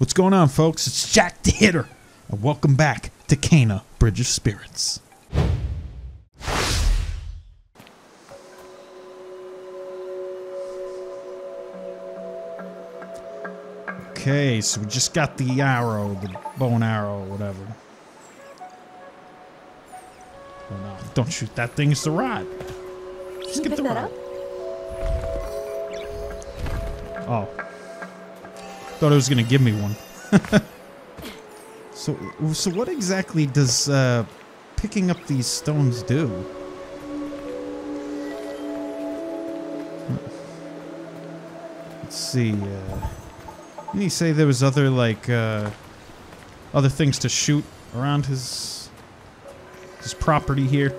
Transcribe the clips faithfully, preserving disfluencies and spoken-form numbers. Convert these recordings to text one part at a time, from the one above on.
What's going on, folks? It's Jack the Hitter, and welcome back to Kena: Bridge of Spirits. Okay, so we just got the arrow, the bow and arrow, whatever. Oh, no, don't shoot that thing, it's the rod. Just get the rod. Oh. Thought it was gonna give me one. so, so what exactly does uh, picking up these stones do? Let's see. Uh, didn't he say there was other like uh, other things to shoot around his his property here?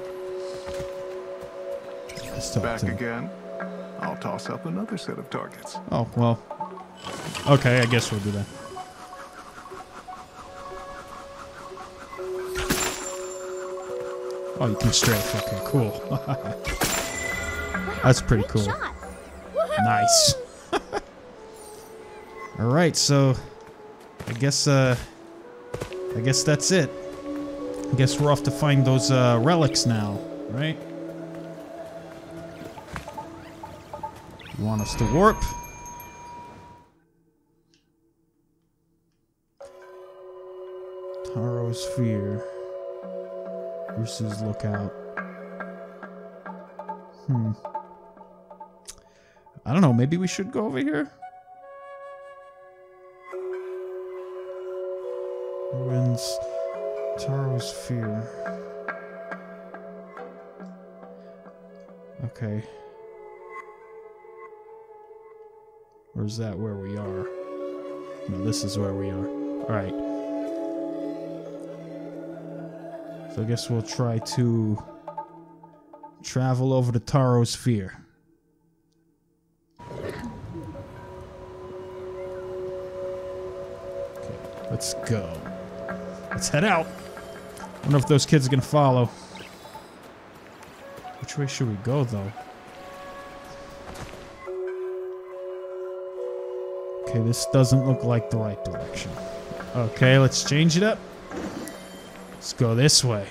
Let's talk to him. Back again. I'll toss up another set of targets. Oh, well. Okay, I guess we'll do that. Oh, you can strafe. Okay, cool. That's pretty cool. Nice. Alright, so I guess uh I guess that's it. I guess we're off to find those uh relics now, right? You want us to warp? Taro's fear. Rusu's lookout. Hmm. I don't know, maybe we should go over here? Ruins Taro's fear. Okay. Or is that where we are? No, this is where we are. Alright. So I guess we'll try to travel over to Taro's fear. Okay, let's go. Let's head out. I don't know if those kids are gonna follow. Which way should we go, though? Okay, this doesn't look like the right direction. Okay, let's change it up. Let's go this way.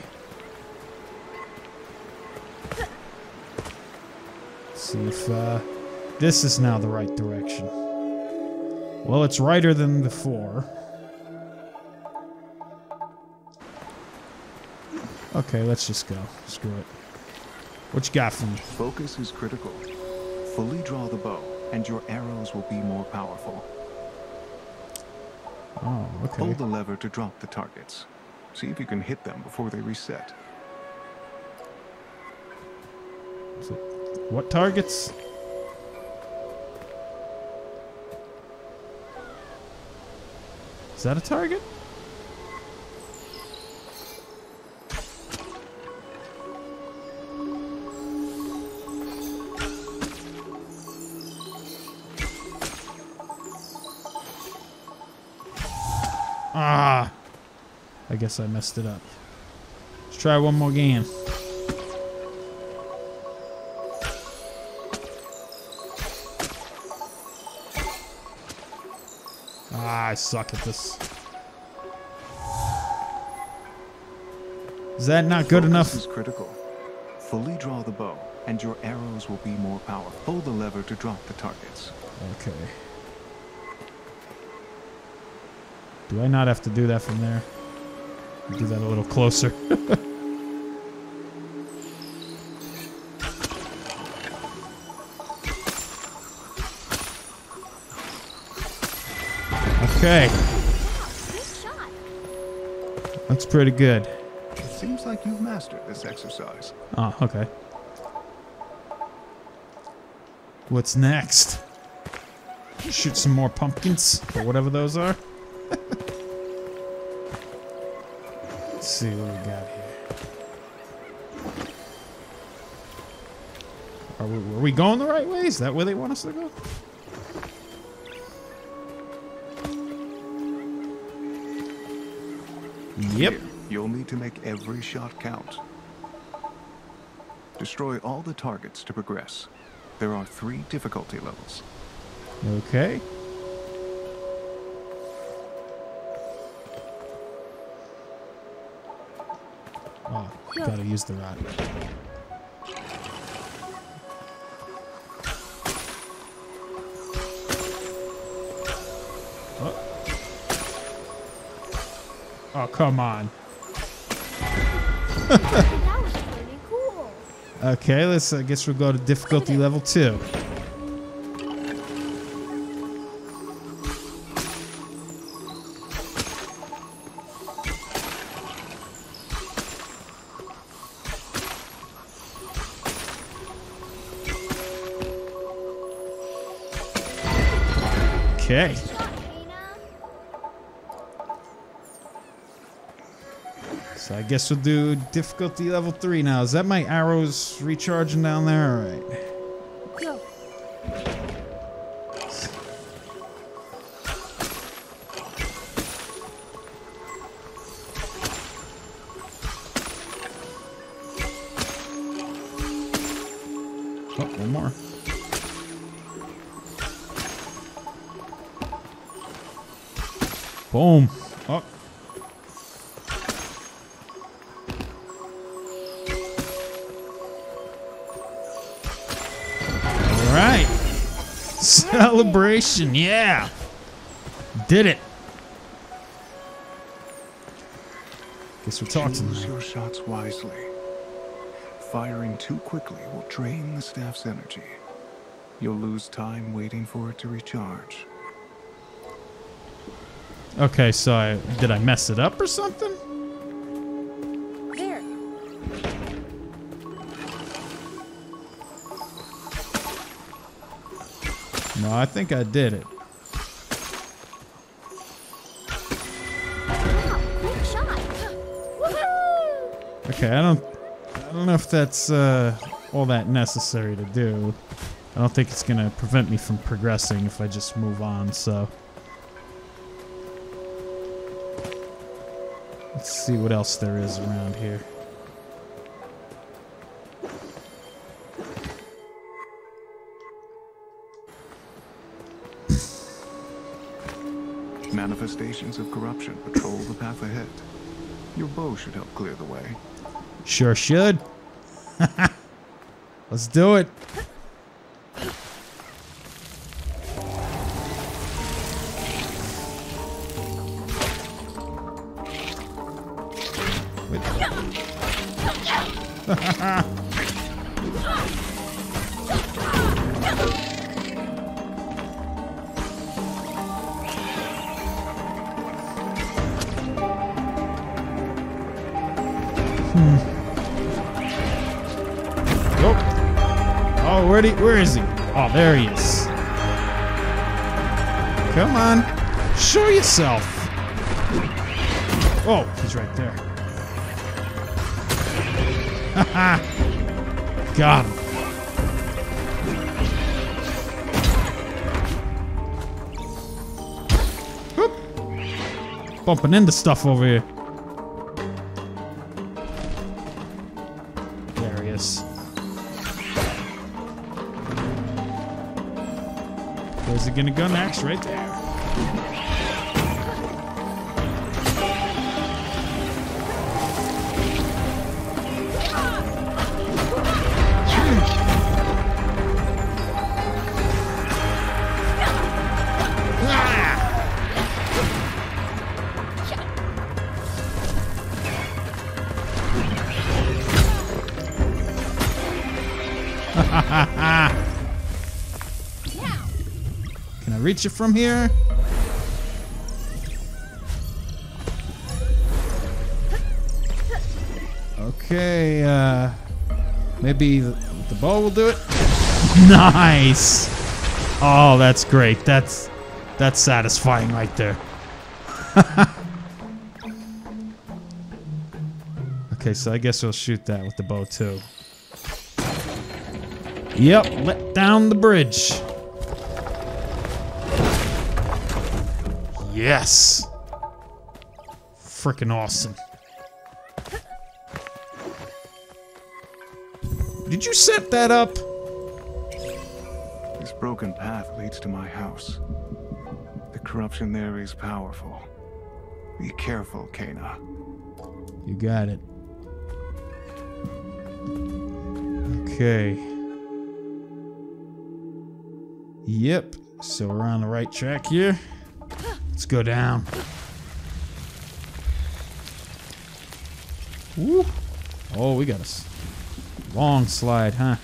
Let's see if uh, this is now the right direction. Well, it's righter than before. Okay, let's just go. Screw it. What you got for me? Focus is critical. Fully draw the bow, and your arrows will be more powerful. Oh, okay. Hold the lever to drop the targets. See if you can hit them before they reset. So, what targets? Is that a target? Ah, I guess I messed it up. Let's try one more game. Ah, I suck at this. Is that not good enough? This is critical. Fully draw the bow, and your arrows will be more powerful. Hold the lever to drop the targets. Okay. Do I not have to do that from there? I'll do that a little closer. Okay. That's pretty good. It seems like you've mastered this exercise. Oh, okay. What's next? Shoot some more pumpkins, or whatever those are. Let's see what we got here. Are we, were we going the right way? Is that where they want us to go? Yep. Here, you'll need to make every shot count. Destroy all the targets to progress. There are three difficulty levels. Okay. Gotta use the rod. Oh. Oh, come on. That was pretty cool. Okay, let's. I guess we'll go to difficulty level two. Okay. So I guess we'll do difficulty level three now. Is that my arrows recharging down there? All right. Go. Oh, one more. Boom. Oh. All right. Celebration. Yeah. Did it. Guess we're talking. Choose your shots wisely. Firing too quickly will drain the staff's energy. You'll lose time waiting for it to recharge. Okay, so I, did I mess it up or something? There. No, I think I did it. Wow, great shot. Woohoo! Okay, I don't, I don't know if that's uh, all that necessary to do. I don't think it's gonna prevent me from progressing if I just move on. So. Let's see what else there is around here. Manifestations of corruption patrol the path ahead. Your bow should help clear the way. Sure should. Let's do it. Where is he? Oh, there he is. Come on. Show yourself. Oh, he's right there. Haha. Got him. Whoop. Bumping into stuff over here. There he is. Where's it gonna go next? Right there. Ah. Reach it from here. Okay, uh, maybe the, the bow will do it. Nice. Oh, that's great. That's that's satisfying right there. Okay, so I guess we'll shoot that with the bow too. Yep, let down the bridge. Yes! Freaking awesome. Did you set that up? This broken path leads to my house. The corruption there is powerful. Be careful, Kena. You got it. Okay. Yep. So we're on the right track here. Let's go down. Woo. Oh, we got a long slide, huh?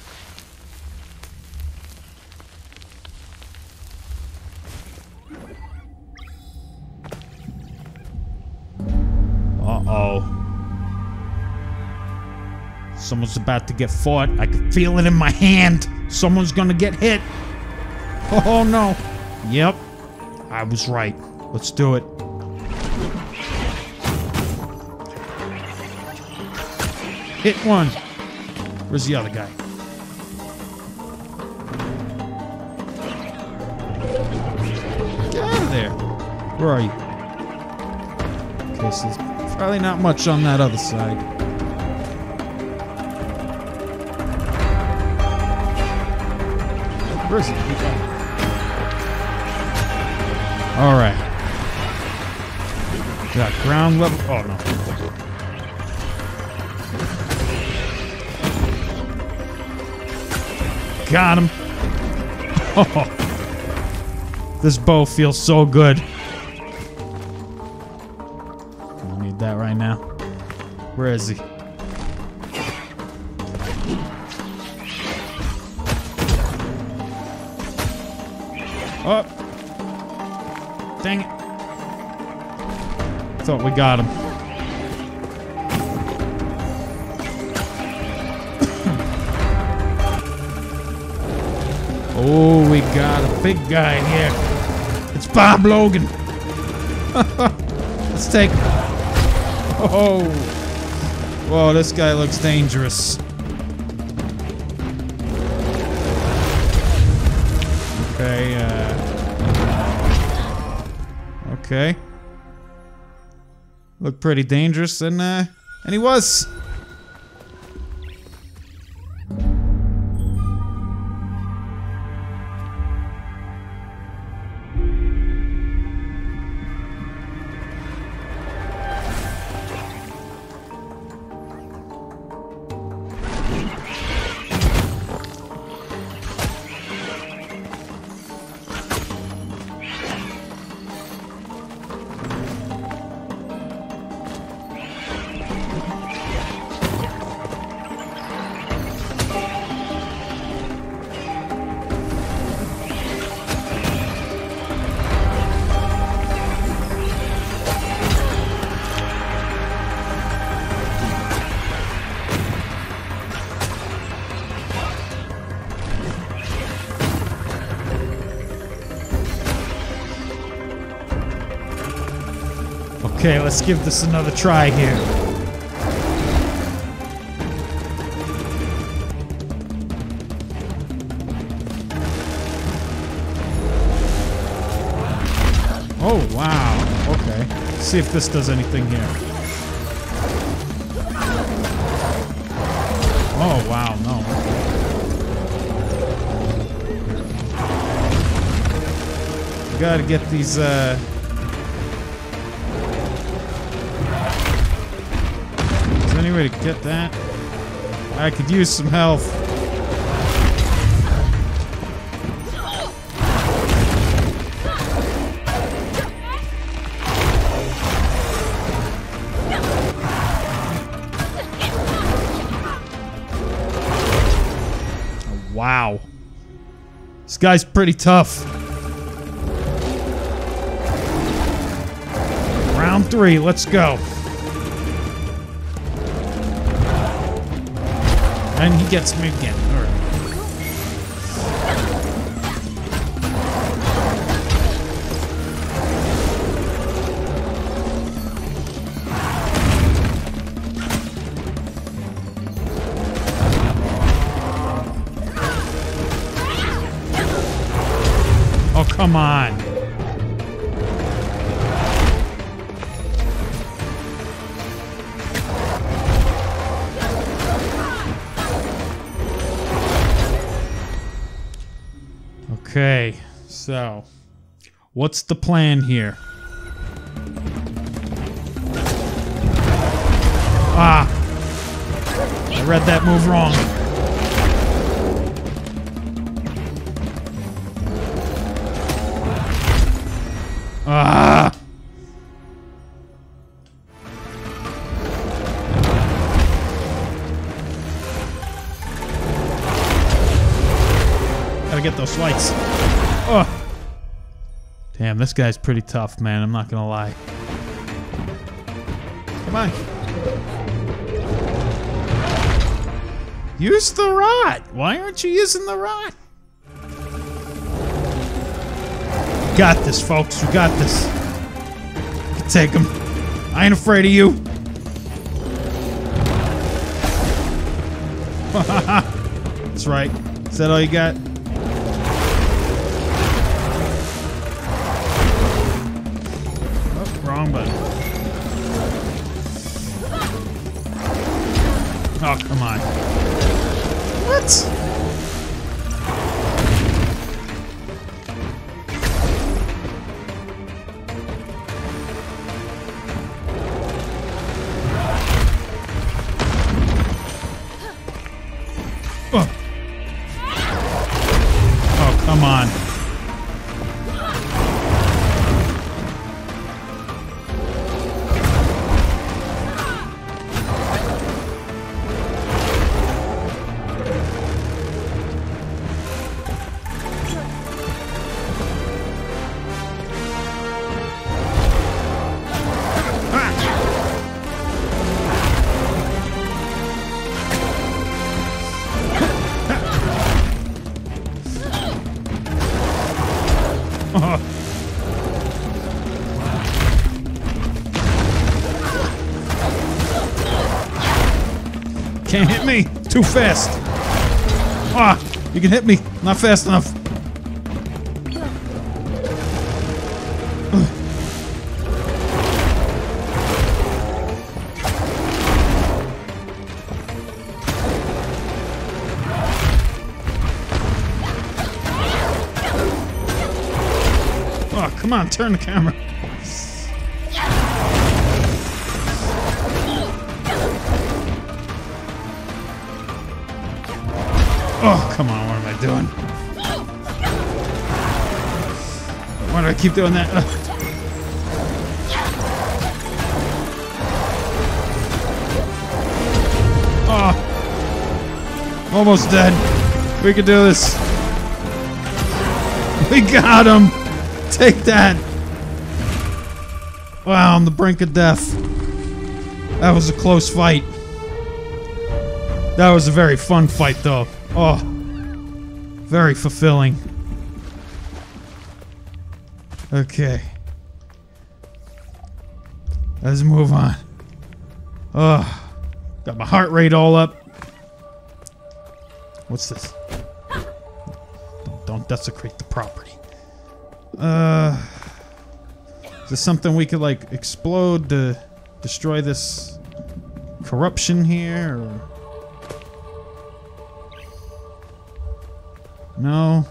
Uh-oh. Someone's about to get fought. I can feel it in my hand. Someone's gonna get hit. Oh, no. Yep. I was right. Let's do it. Hit one. Where's the other guy? Get out of there. Where are you? Okay, so there's probably not much on that other side. Where is he? All right. Got ground level. Oh, no. Got him. Oh, this bow feels so good. I need that right now. Where is he? Oh, dang it. Thought we got him. Oh, we got a big guy here. It's Bob Logan. Let's take him. Oh. Whoa, this guy looks dangerous. Okay, uh... okay. Looked pretty dangerous, and, uh... and he was! Okay, let's give this another try here. Oh, wow. Okay. Let's see if this does anything here. Oh, wow. No. Okay. We gotta get these, uh... way to get that. I could use some health. Wow. This guy's pretty tough. Round three, let's go. And he gets me again. All right. Oh, come on. Okay, so what's the plan here? Ah, I read that move wrong. Ah! Gotta get those lights. Oh! Damn, this guy's pretty tough, man. I'm not gonna lie. Come on. Use the rod. Why aren't you using the rod? You got this, folks. You got this. You can take him. I ain't afraid of you. That's right. Is that all you got? Wrong button. Oh, come on. What? Oh. Oh, come on. Can't hit me! Too fast! Ah! You can hit me! Not fast enough! Oh, come on, turn the camera! Oh, come on, what am I doing? Why do I keep doing that? Oh, almost dead. We can do this. We got him. Take that. Wow, on the brink of death. That was a close fight. That was a very fun fight, though. Oh, very fulfilling. Okay. Let's move on. Oh, got my heart rate all up. What's this? Don't, don't desecrate the property. Uh, is this something we could, like, explode to destroy this corruption here? Or? No.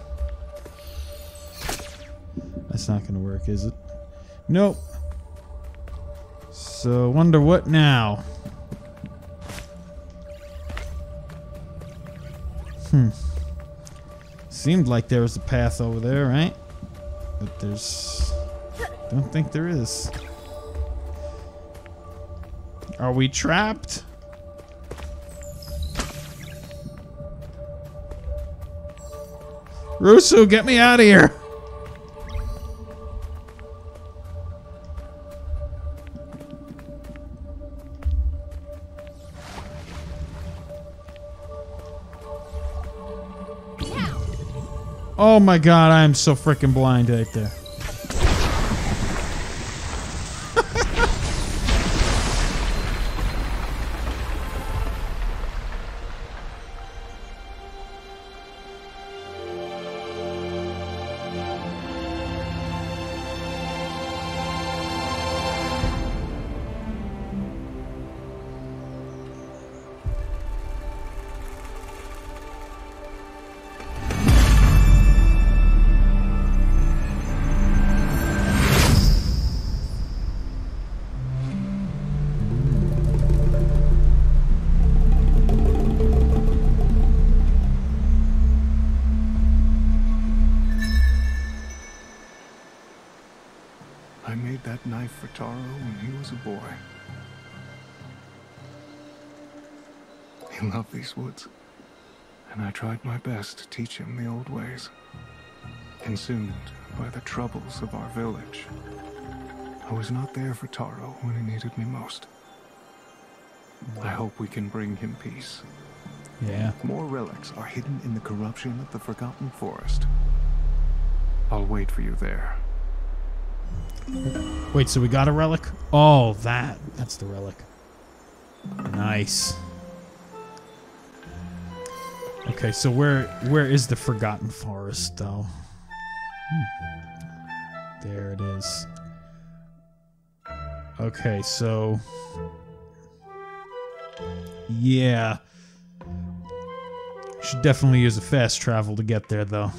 That's not gonna work, is it? Nope. So, wonder what now? Hmm. Seemed like there was a path over there, right? But there's... don't think there is. Are we trapped? Rusu, get me out of here! Yeah. Oh my god, I am so freaking blind right there. I made that knife for Taro when he was a boy. He loved these woods, and I tried my best to teach him the old ways. Consumed by the troubles of our village, I was not there for Taro when he needed me most. I hope we can bring him peace. Yeah. More relics are hidden in the corruption of the Forgotten Forest. I'll wait for you there. Wait, so we got a relic? Oh, that. That's the relic. Nice. Okay, so where where is the Forgotten Forest, though? Hmm. There it is. Okay, so... yeah. Should definitely use a fast travel to get there, though.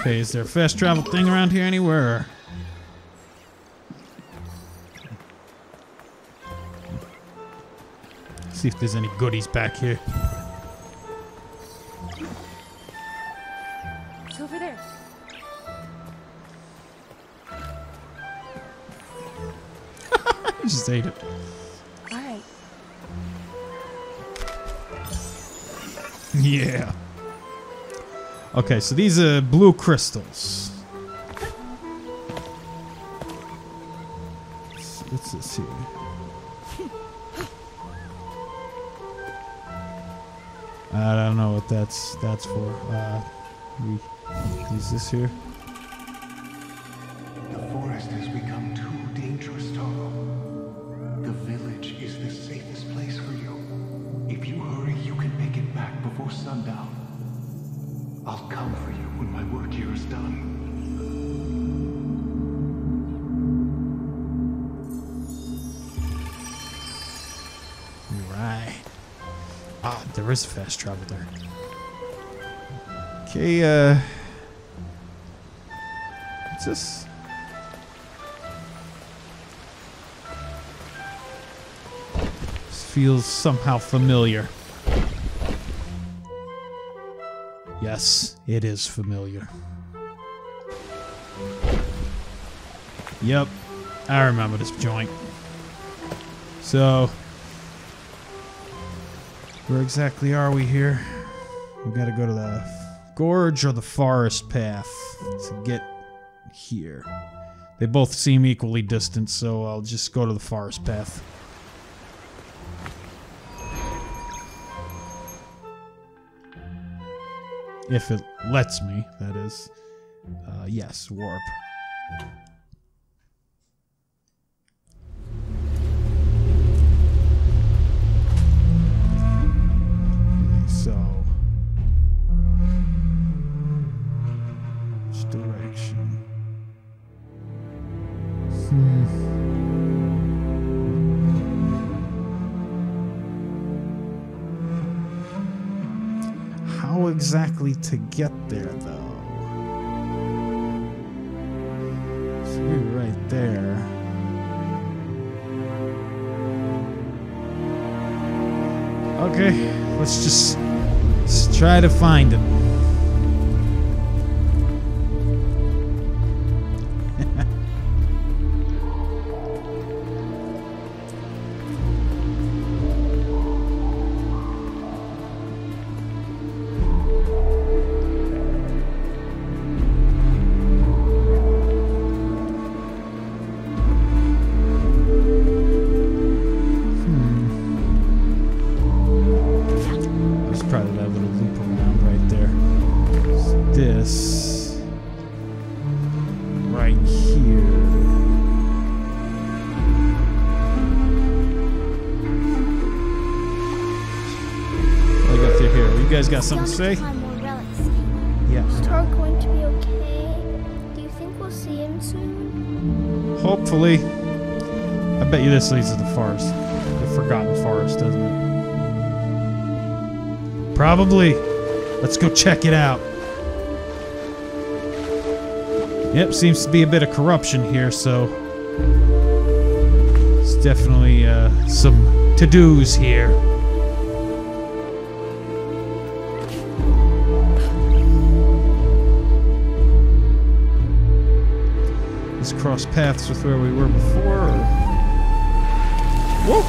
Okay, is there a fast travel thing around here anywhere? See if there's any goodies back here. It's over there. I just ate it. All right. Yeah. Okay, so these are blue crystals. What's this here? I don't know what that's that's for. Uh, we use this here. The forest has become too dangerous, Taro. The village is the safest place for you. If you hurry, you can make it back before sundown. I'll come for you when my work here is done. There is fast travel there. Okay, uh... what's this? This feels somehow familiar. Yes, it is familiar. Yep, I remember this joint. So... where exactly are we here? We gotta go to the gorge or the forest path to get here. They both seem equally distant, so I'll just go to the forest path. If it lets me, that is. Uh, yes, warp. Exactly to get there, though. So you're right there. Okay, let's just let's try to find it. Got something to say? Yeah. Is Taro going to be okay? Do you think we'll see him soon? Hopefully. I bet you this leads to the forest. The Forgotten Forest, doesn't it? Probably. Let's go check it out. Yep, seems to be a bit of corruption here, so it's definitely uh, some to-dos here. Let's cross paths with where we were before. Or... Whoa!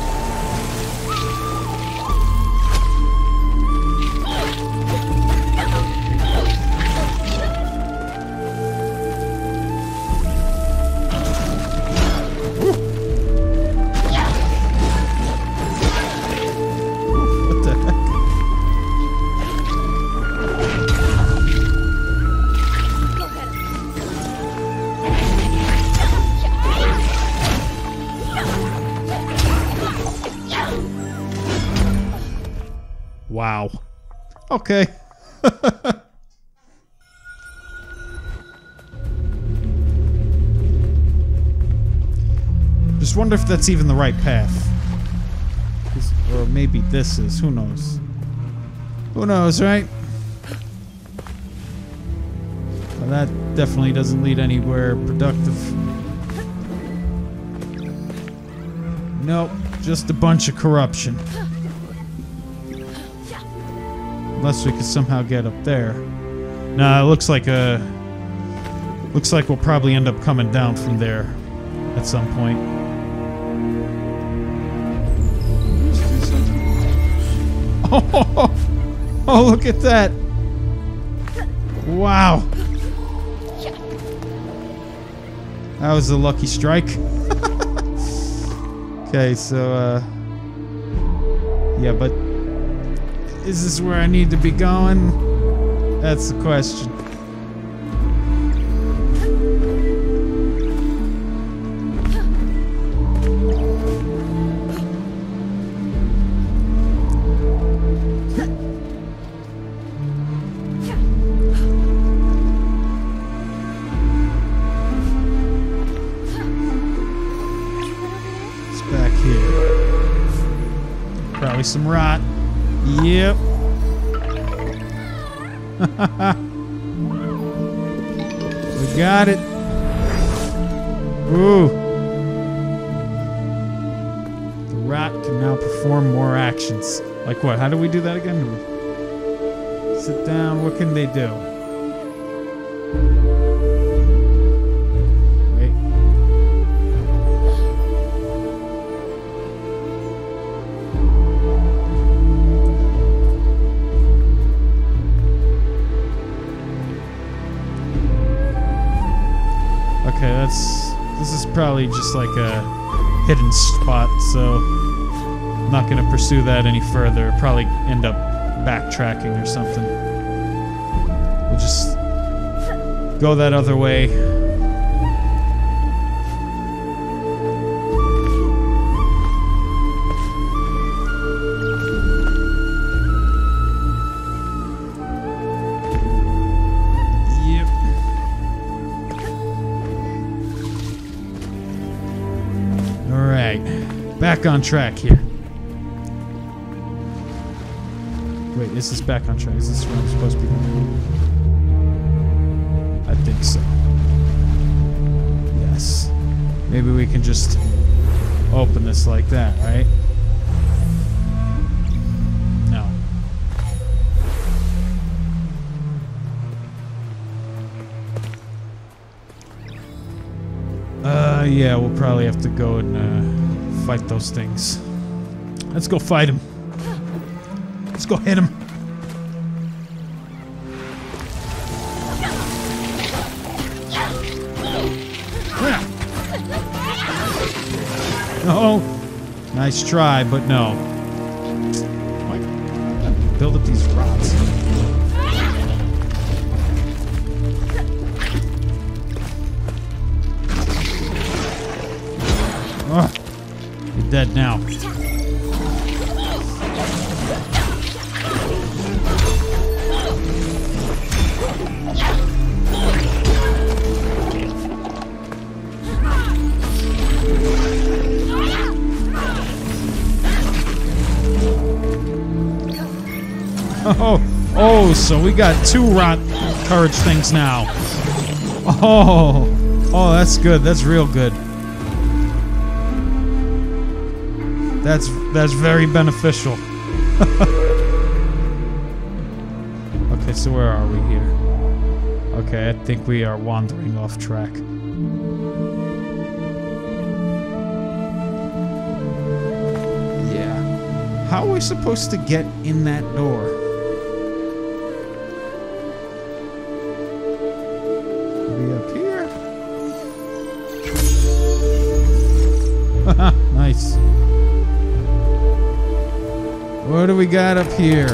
Wow. Okay. Just wonder if that's even the right path. Or maybe this is. Who knows? Who knows, right? Well, that definitely doesn't lead anywhere productive. Nope. Just a bunch of corruption. Unless we could somehow get up there. Nah, it looks like a... Looks like we'll probably end up coming down from there at some point. Oh, oh, oh. Oh, look at that! Wow! That was a lucky strike. Okay, so, uh... yeah, but... is this where I need to be going? That's the question. It's back here. Probably some rot. Yep. We got it. Ooh. The rat can now perform more actions. Like what? How do we do that again? Sit down. What can they do? Okay, that's, this is probably just like a hidden spot, so I'm not going to pursue that any further. Probably end up backtracking or something. We'll just go that other way. Back on track here. Wait, is this back on track? Is this where I'm supposed to be going? I think so. Yes. Maybe we can just open this like that, right? No. Uh, yeah, we'll probably have to go and, uh... fight those things. Let's go fight him. Let's go hit him. No. Nice try, but no. Why build up these rods? Ugh. Dead now. Oh, oh, so we got two rot courage things now. Oh, oh, that's good. That's real good. That's that's very beneficial. Okay, so where are we here? Okay, I think we are wandering off track. Yeah. How are we supposed to get in that door? Are we up here? Haha, nice. What do we got up here?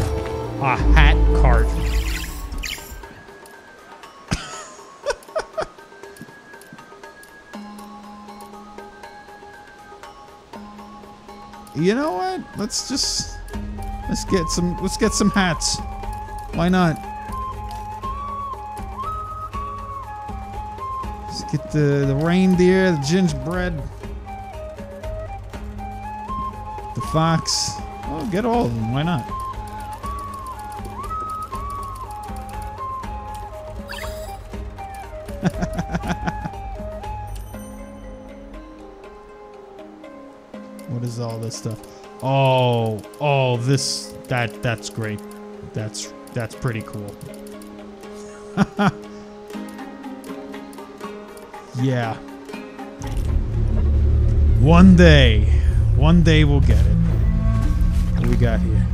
A hat cart. You know what? Let's just let's get some let's get some hats. Why not? Let's get the the reindeer, the gingerbread, the fox. Oh, get all of them. Why not? What is all this stuff? Oh, oh, this, that, that's great. That's, that's pretty cool. Yeah. One day, one day we'll get it. What do we got here?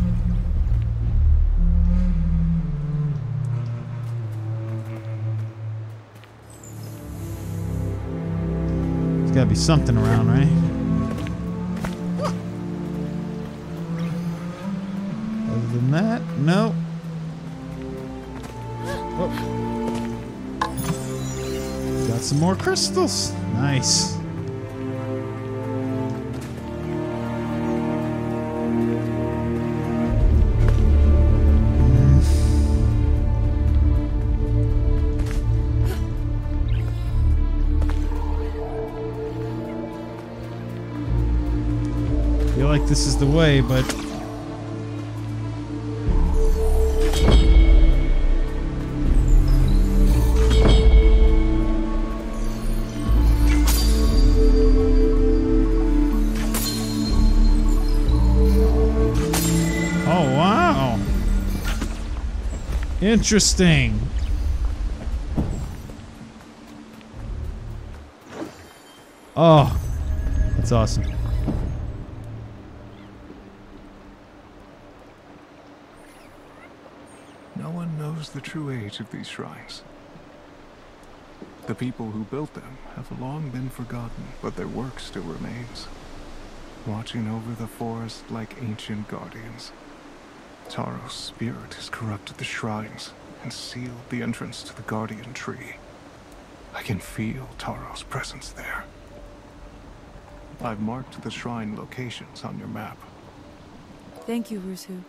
There's gotta be something around, right? That? No. Whoop. Got some more crystals. Nice. I feel like this is the way, but interesting. Oh, that's awesome. No one knows the true age of these shrines. The people who built them have long been forgotten, but their work still remains, watching over the forest like ancient guardians. Taro's spirit has corrupted the shrines and sealed the entrance to the Guardian Tree. I can feel Taro's presence there. I've marked the shrine locations on your map. Thank you, Rusu.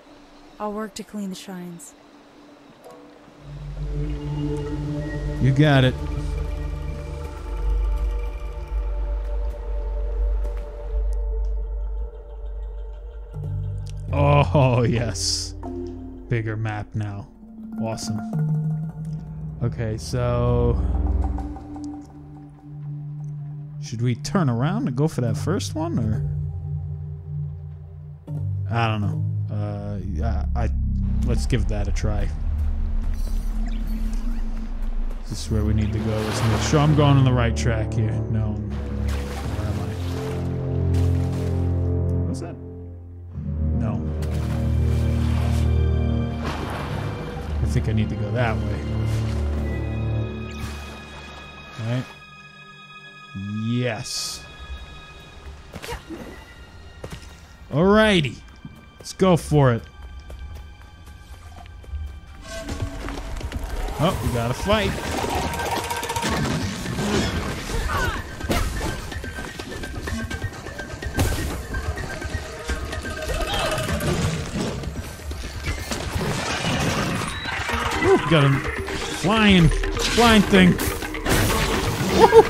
I'll work to clean the shrines. You got it. Oh, yes. Bigger map now. Awesome. Okay, so should we turn around and go for that first one, or I don't know. Uh, yeah, I, I let's give that a try. This is where we need to go. Let's make sure I'm going on the right track here. No. I think I need to go that way. All right. Yes. Alrighty. Let's go for it. Oh, we got a fight. Got him flying, flying thing. Woo-hoo.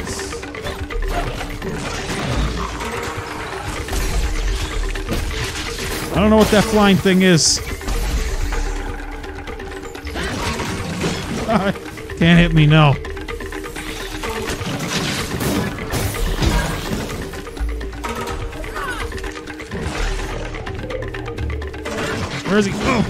I don't know what that flying thing is. Ah, can't hit me, no. Where is he? Oh.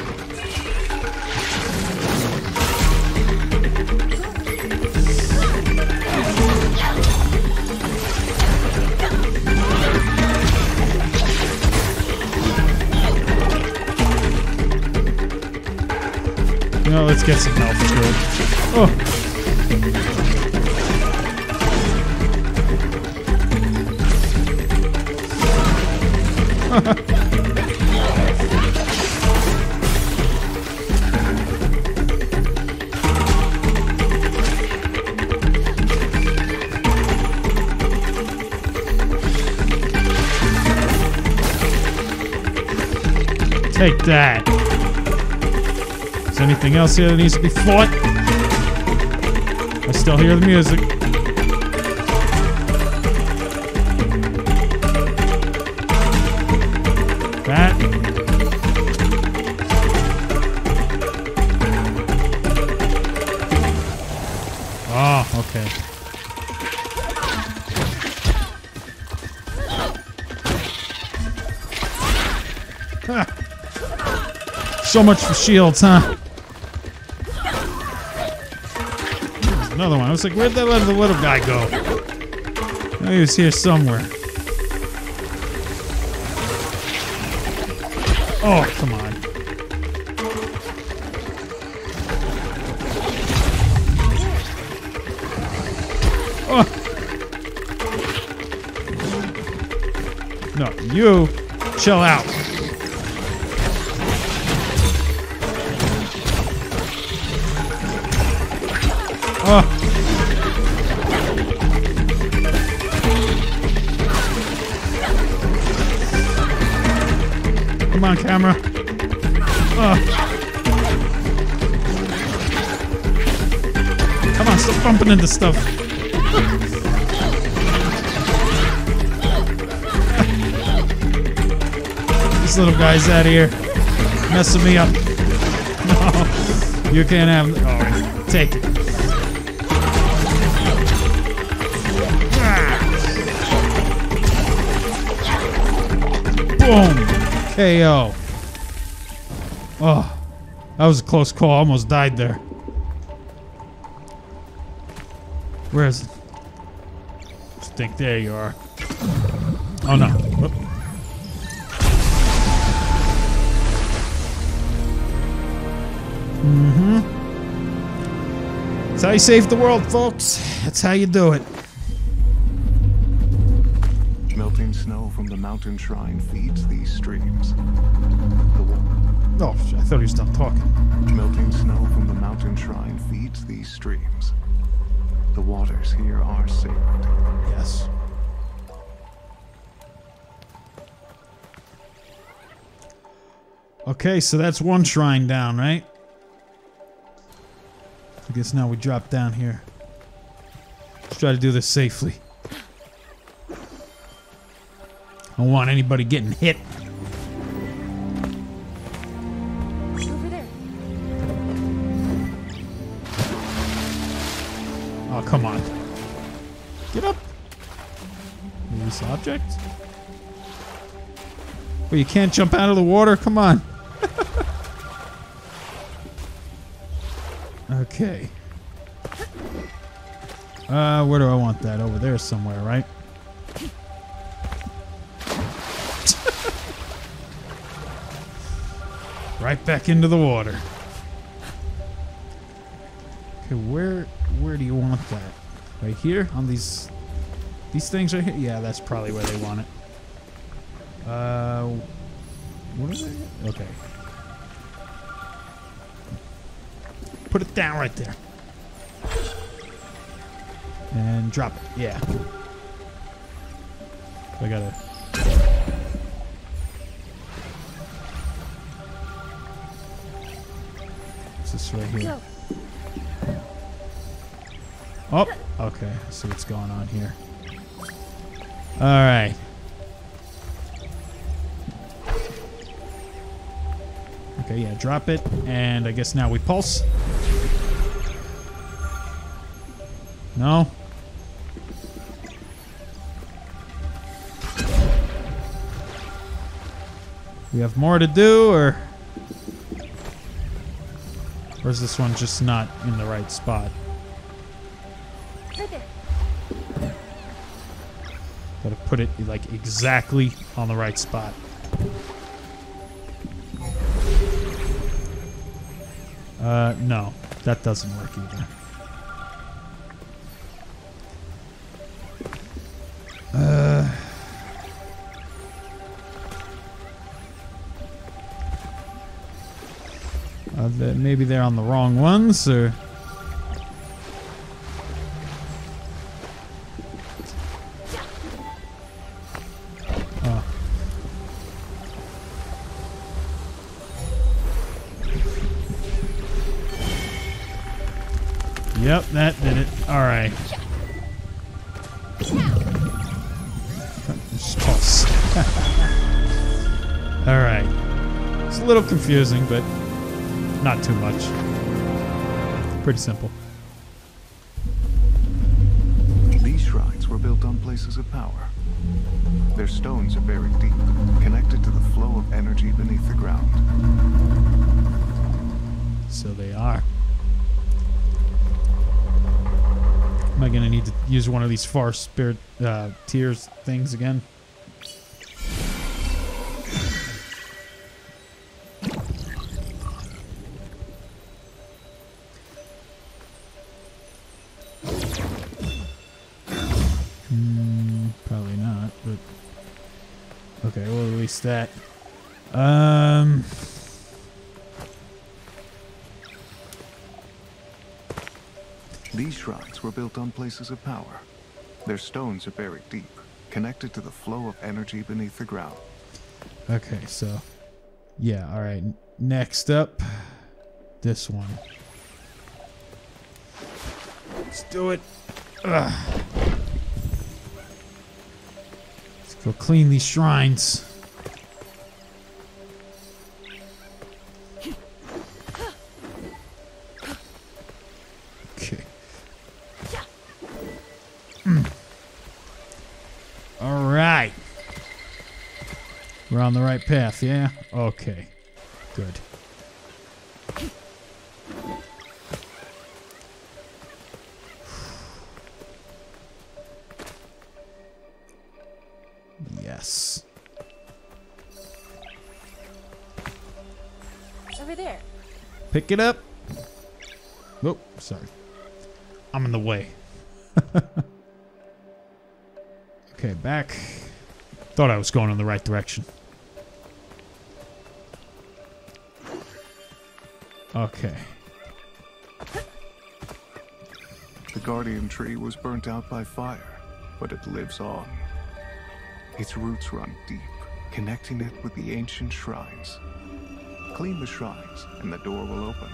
No, let's get some health. Oh. Take that. Is there anything else here that needs to be fought? I still hear the music. That. Oh, okay. Huh. So much for shields, huh? There's another one. I was like, where'd that little, little guy go? Oh, he was here somewhere. Oh, come on. Oh. No, you chill out. Oh. Come on, camera. Oh. Come on, stop bumping into stuff. This little guy's out of here. Messing me up. No. You can't have. Oh, take it. Boom! K O. Oh, that was a close call. I almost died there. Where is it? Stick, there you are. Oh no. Whoop. Mm-hmm. That's how you save the world, folks. That's how you do it. Snow from the mountain shrine feeds these streams. The oh, I thought he was done talking. Melting snow from the mountain shrine feeds these streams. The waters here are sacred. Yes. Okay, so that's one shrine down, right? I guess now we drop down here. Let's try to do this safely. I don't want anybody getting hit. Over there. Oh, come on. Get up. This object? Well, you can't jump out of the water? Come on. Okay. Uh, where do I want that? Over there somewhere, right? Right back into the water. Okay, where where do you want that? Right here on these these things right here? Yeah, that's probably where they want it. Uh, what is it? Okay. Put it down right there. And drop it. Yeah. I gotta. This right here. Oh, okay. I see what's going on here. All right. Okay, yeah, drop it. And I guess now we pulse. No? We have more to do, or... is this one just not in the right spot? Gotta put it like exactly on the right spot. Uh, no, that doesn't work either. Uh, uh maybe they're on the wrong ones, or yep, that did it. All right. All right. It's a little confusing, but not too much. Pretty simple. These shrines were built on places of power. Their stones are buried deep, connected to the flow of energy beneath the ground. So they are. Am I gonna need to use one of these far spirit uh, tears things again? Hmm, probably not. But okay, we'll release that. Um. These shrines were built on places of power. Their stones are buried deep, connected to the flow of energy beneath the ground. Okay, so... yeah, alright. Next up... this one. Let's do it! Ugh. Let's go clean these shrines. We're on the right path, yeah? Okay. Good. Yes. Over there. Pick it up. Nope, oh, sorry. I'm in the way. Okay, back. Thought I was going in the right direction. Okay. The Guardian Tree was burnt out by fire, but it lives on. Its roots run deep, connecting it with the ancient shrines. Clean the shrines, and the door will open.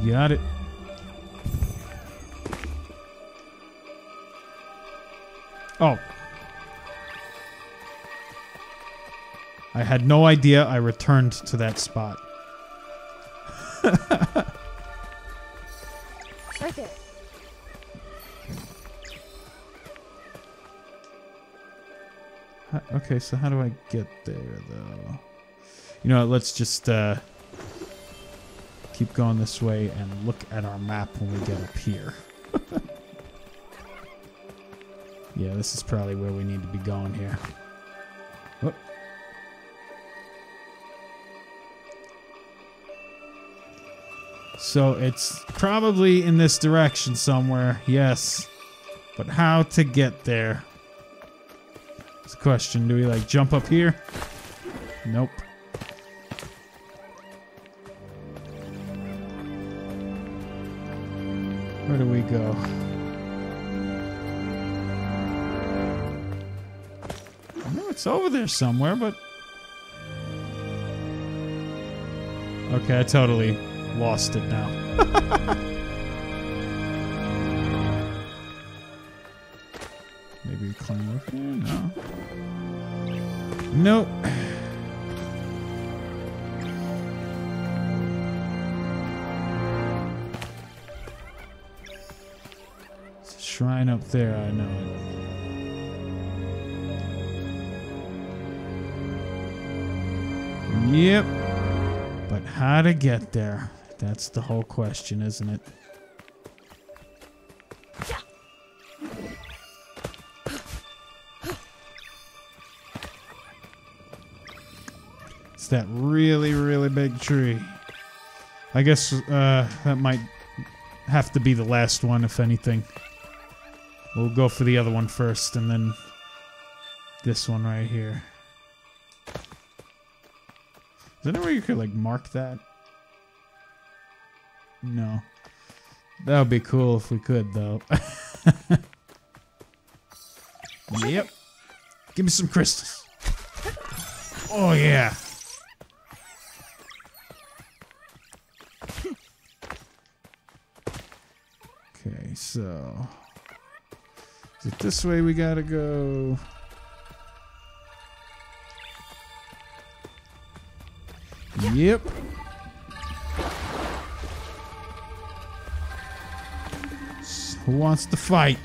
You got it. Oh. I had no idea I returned to that spot. Okay. Okay, so how do I get there, though? You know what, let's just uh, keep going this way and look at our map when we get up here. Yeah, this is probably where we need to be going here. Whoop. So it's probably in this direction somewhere, yes. But how to get there? It's a question. Do we like jump up here? Nope. Where do we go? I know it's over there somewhere, but... okay, I totally... lost it now. Maybe we climb over there? No. Nope. There's a shrine up there, I know it. Yep. But how to get there? That's the whole question, isn't it? It's that really, really big tree. I guess uh, that might have to be the last one, if anything. We'll go for the other one first, and then this one right here. Is there anywhere you could, like, mark that? No. That would be cool if we could, though. Yep. Give me some crystals. Oh, yeah. Okay, so... is it this way we gotta go? Yep. So who wants to fight?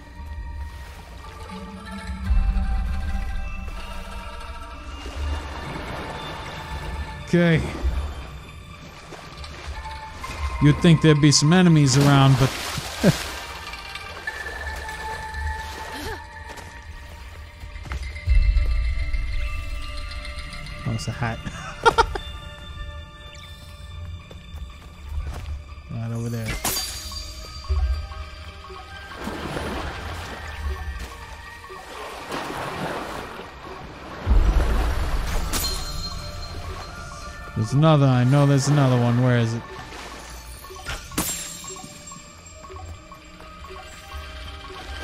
Okay. You'd think there'd be some enemies around, but oh, it's a hat. Right over there. There's another. I know there's another one. Where is it?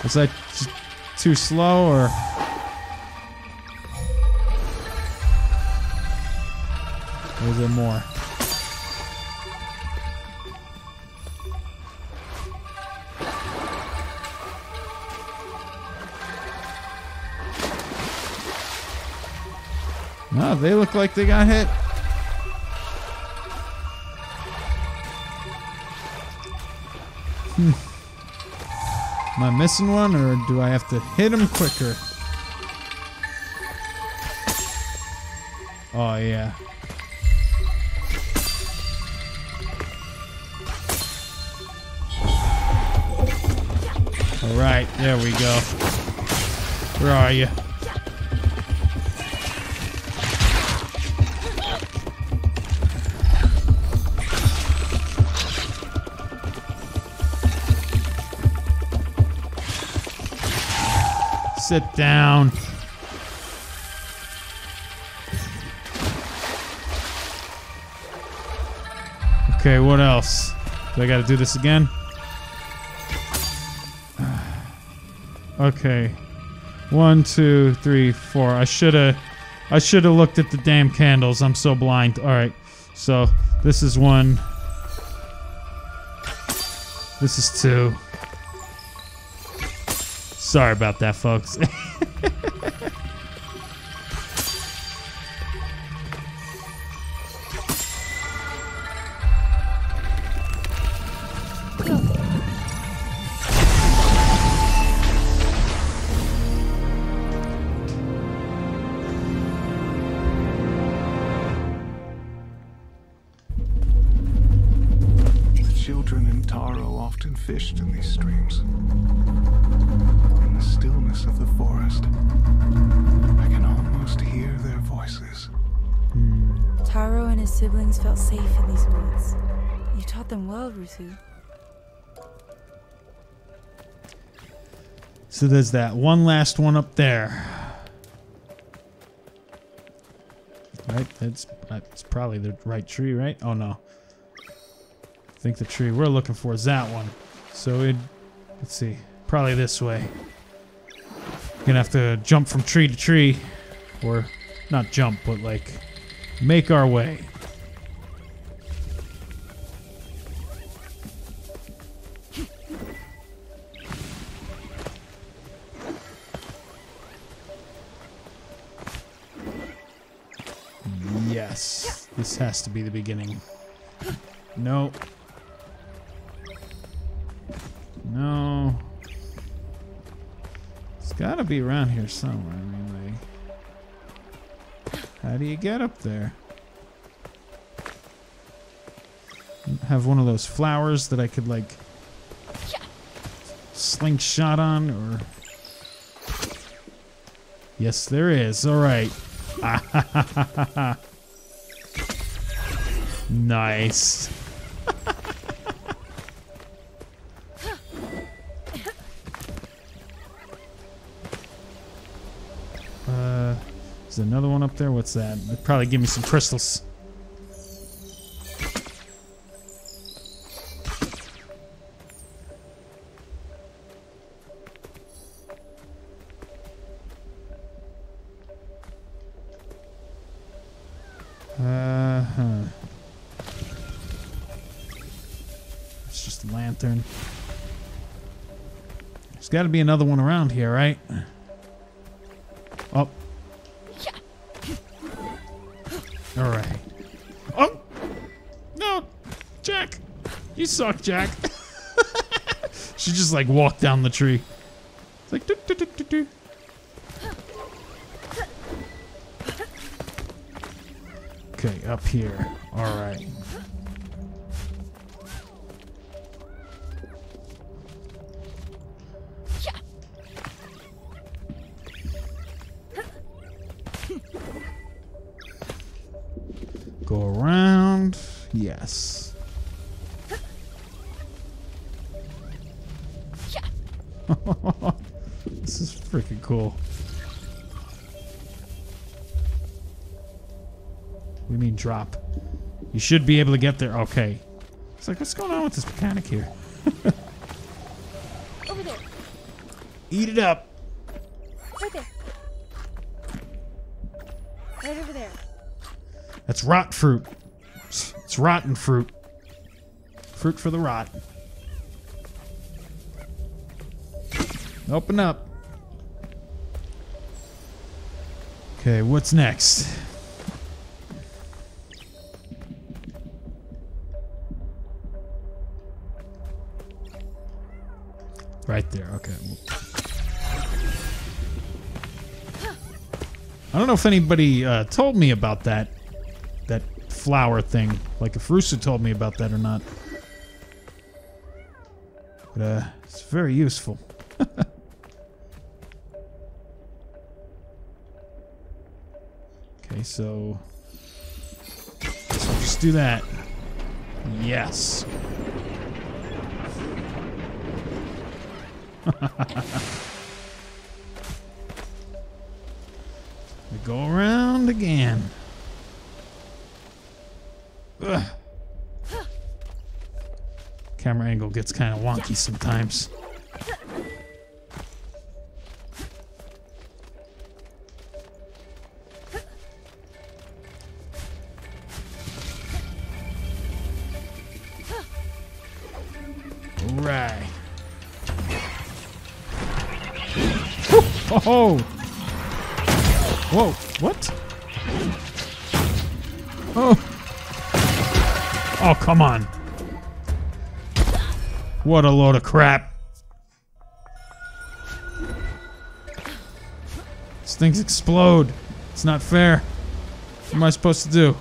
Was that too slow or? Or is there more? No, they look like they got hit. Hmm. Am I missing one, or do I have to hit him quicker? Oh, yeah. All right, there we go. Where are you? Sit down. Okay, what else? Do I gotta do this again? Okay. One, two, three, four. I should've... I should've looked at the damn candles. I'm so blind. Alright. So, this is one. This is two. Sorry about that, folks. The children in Taro often fished in these streams. Of the forest, I can almost hear their voices. Hmm. Taro and his siblings felt safe in these woods. You taught them well, Rusu. So there's that one last one up there. Right, that's that's probably the right tree, right? Oh no, I think the tree we're looking for is that one. So it, let's see, probably this way. Gonna have to jump from tree to tree, or not jump, but like make our way. Yes, this has to be the beginning. No. No. Gotta be around here somewhere. I mean, like, how do you get up there? have one of those flowers that I could like slingshot on, or yes, there is. All right. Nice. Uh, there's another one up there. What's that? It'd probably give me some crystals. Uh-huh. It's just a lantern. There's got to be another one around here, right? Oh. All right. Oh! No! Jack! You suck, Jack. She just, like, walked down the tree. It's like, doo doo doo doo doo. Okay, up here. All right. Go around. Yes. This is freaking cool. We mean drop. You should be able to get there. Okay. It's like, what's going on with this mechanic here? Over there. Eat it up. Right there. Right over there. That's rot fruit. It's rotten fruit. Fruit for the rot. Open up. Okay, what's next? Right there, okay. I don't know if anybody uh, told me about that that flower thing. Like if Rusu told me about that or not. But uh, it's very useful. Okay, so let's just do that. Yes. We go around again. Ugh. Camera angle gets kind of wonky sometimes. All right. Oh! Whoa! What? Oh! Oh, come on! What a load of crap! These things explode. It's not fair. What am I supposed to do?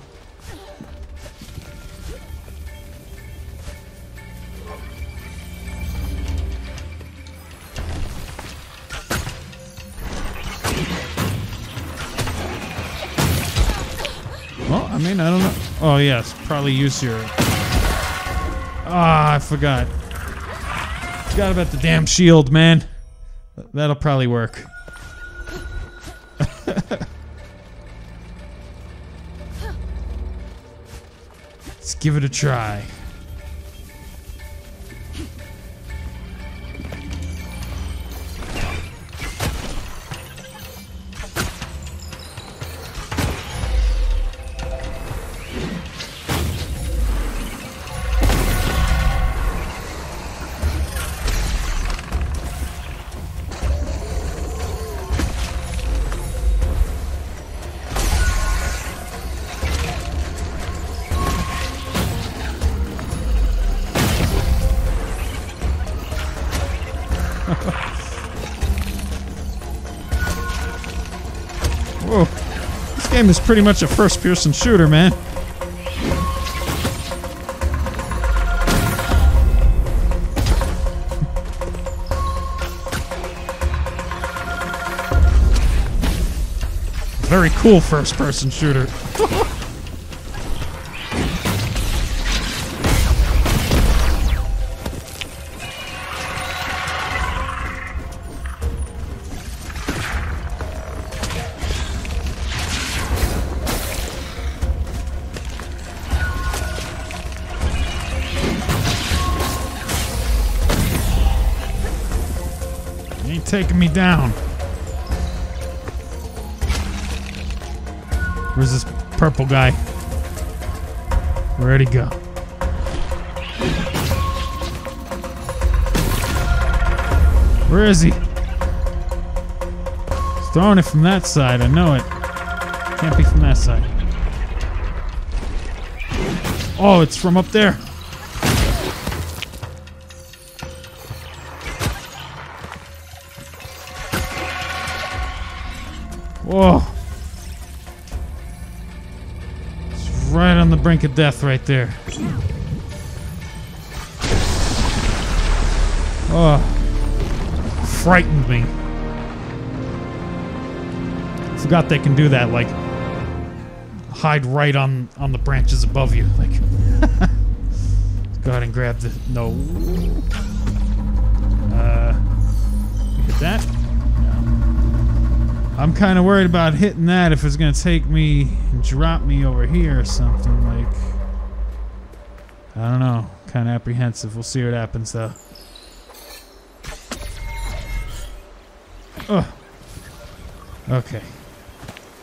I mean, I don't know. Oh, yes. Probably use your... Ah, I forgot. Forgot about the damn shield, man. That'll probably work. Let's give it a try. Whoa. This game is pretty much a first person shooter, man. very cool first-person shooter. Taking me down. Where's this purple guy? Where'd he go? Where is he? He's throwing it from that side. I know it. Can't be from that side. Oh, it's from up there. Whoa. It's right on the brink of death right there. Oh. Frightened me. Forgot they can do that, like hide right on, on the branches above you. Like let's go ahead and grab the no. Uh hit that. I'm kind of worried about hitting that if it's going to take me and drop me over here or something. Like, I don't know. Kind of apprehensive. We'll see what happens, though. Oh. Okay.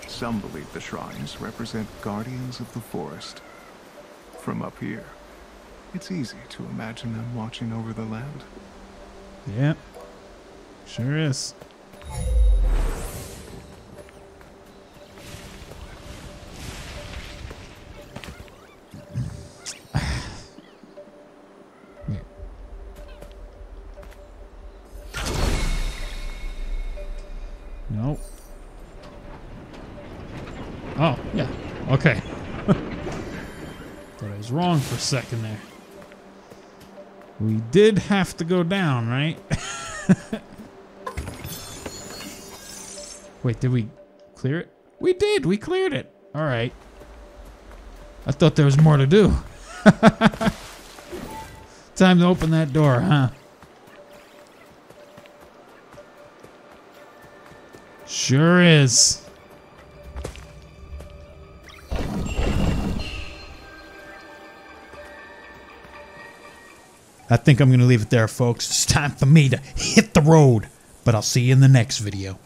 Some believe the shrines represent guardians of the forest. From up here, it's easy to imagine them watching over the land. Yep. Sure is. Wrong for a second there. We did have to go down, right? Wait, did we clear it? We did. We cleared it. All right. I thought there was more to do. Time to open that door, huh? Sure is. I think I'm going to leave it there, folks. It's time for me to hit the road, but I'll see you in the next video.